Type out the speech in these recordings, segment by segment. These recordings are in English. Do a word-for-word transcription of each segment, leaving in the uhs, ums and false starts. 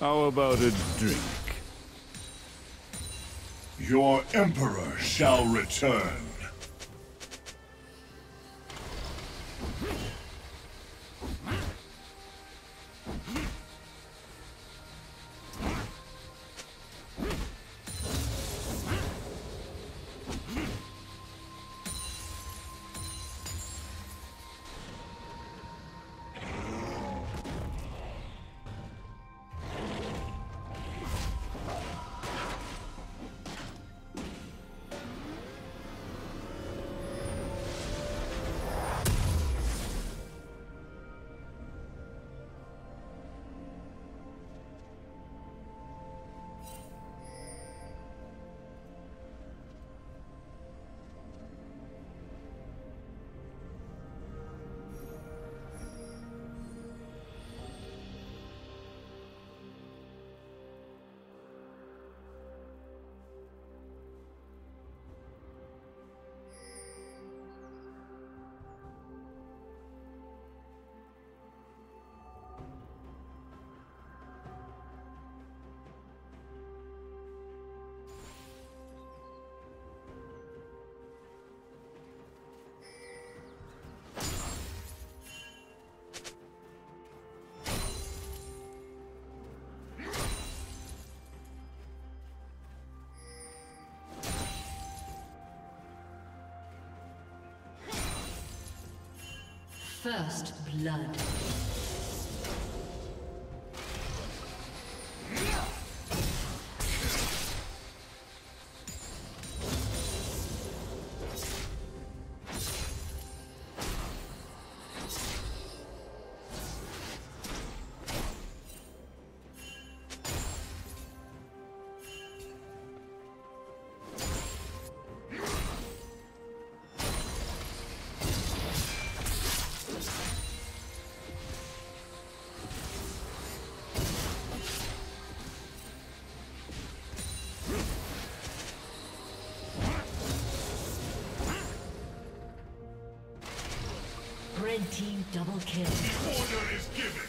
How about a drink? Your Emperor shall return. First blood. Red team double kill. Order is given.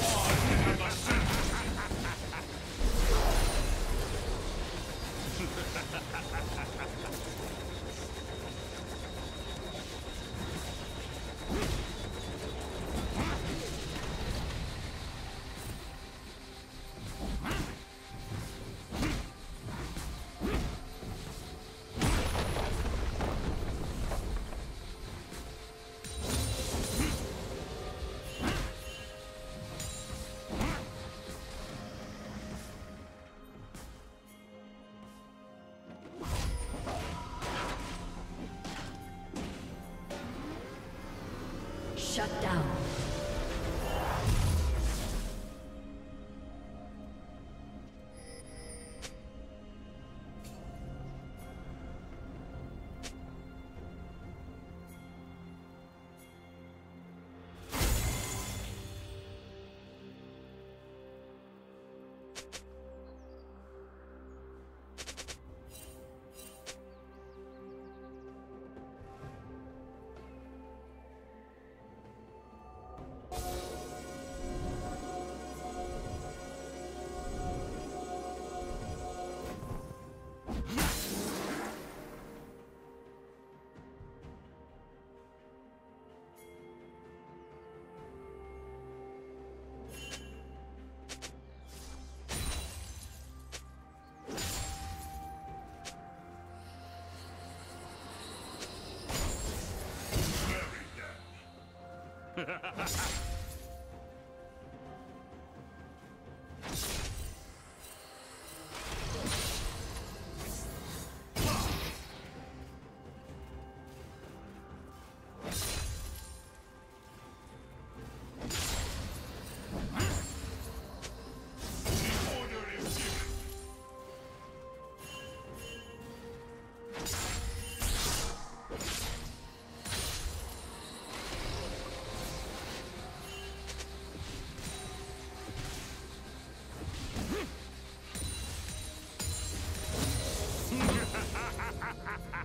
Oh! Shut down. Ha ha ha!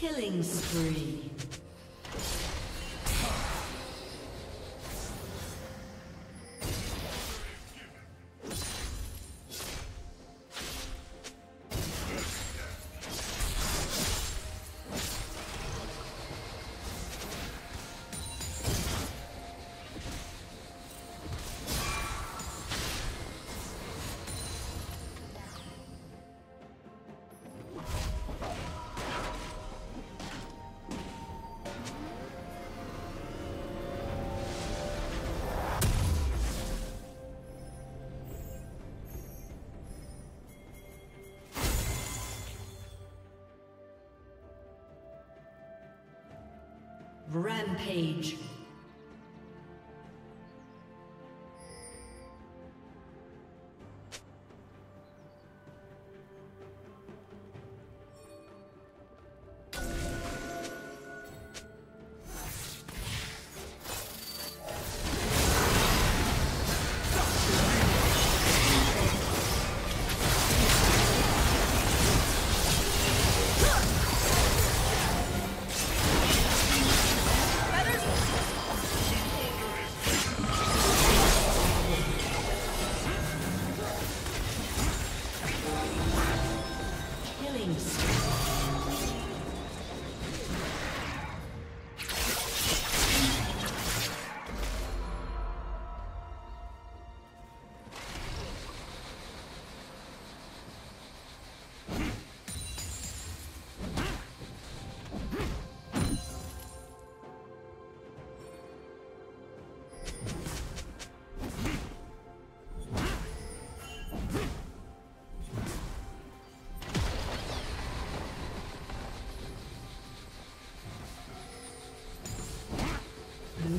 Killing spree. Rampage.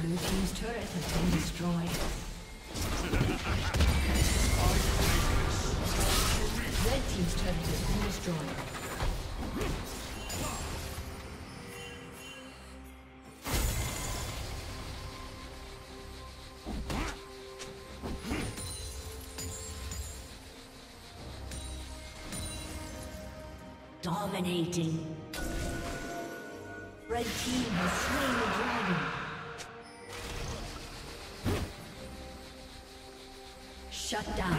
Blue team's turret has been destroyed. Red team's turret has been destroyed. Dominating. Red team has slain the dragon. Shut down.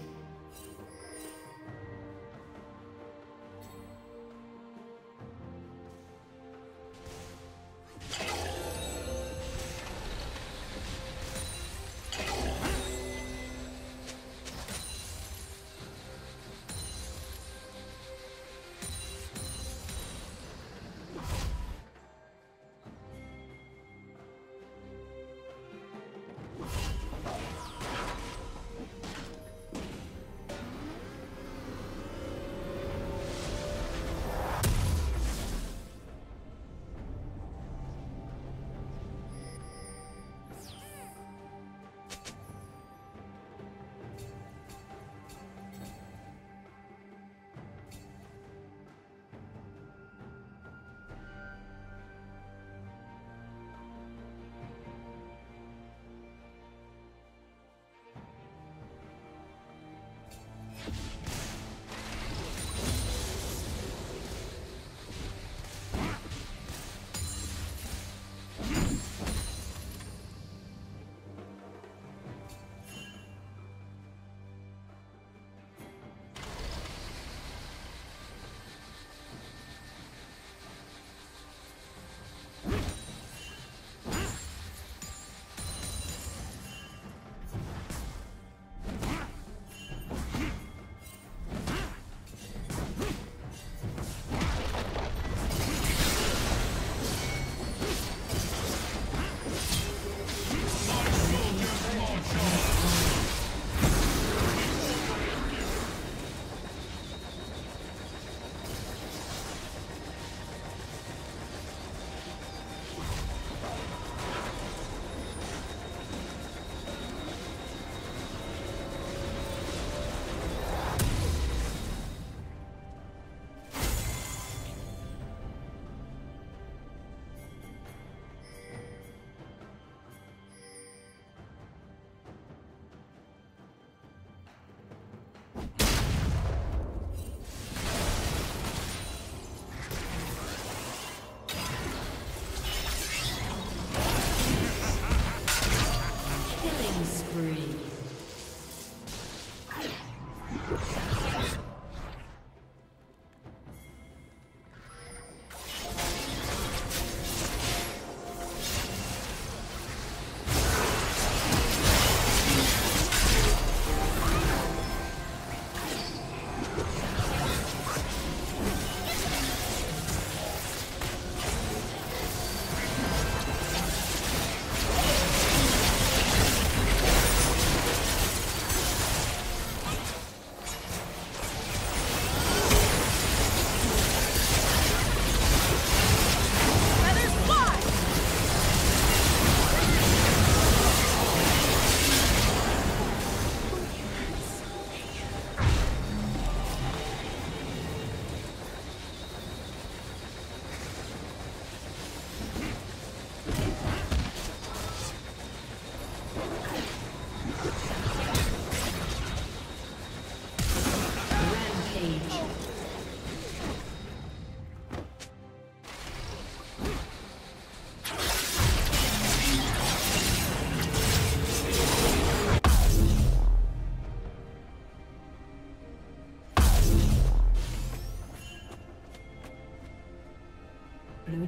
Blue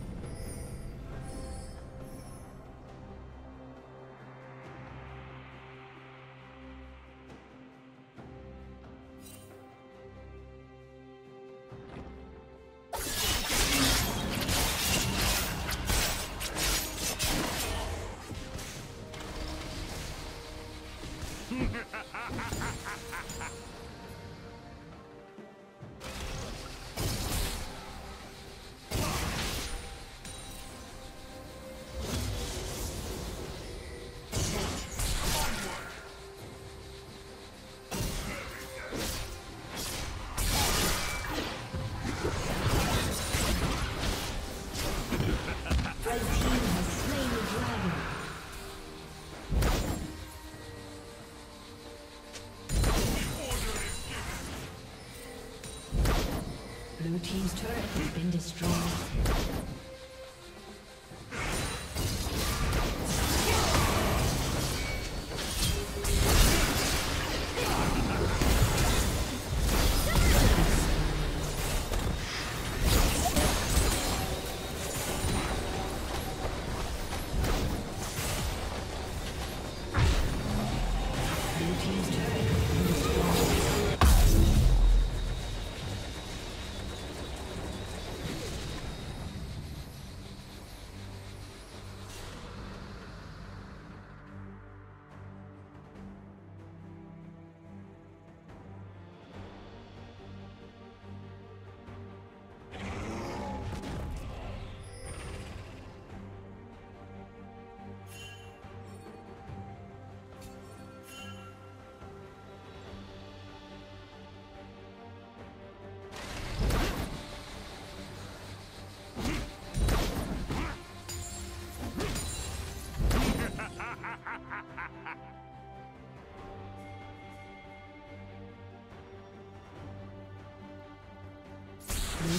team's turret has been destroyed. Blue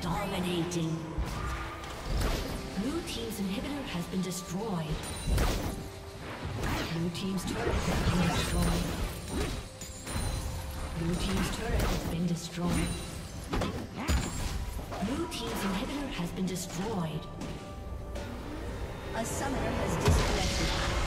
Dominating. Blue team's inhibitor has been destroyed. Blue team's turret has been destroyed. Blue team's turret has been destroyed. Blue team's inhibitor has been destroyed. A summoner has disconnected.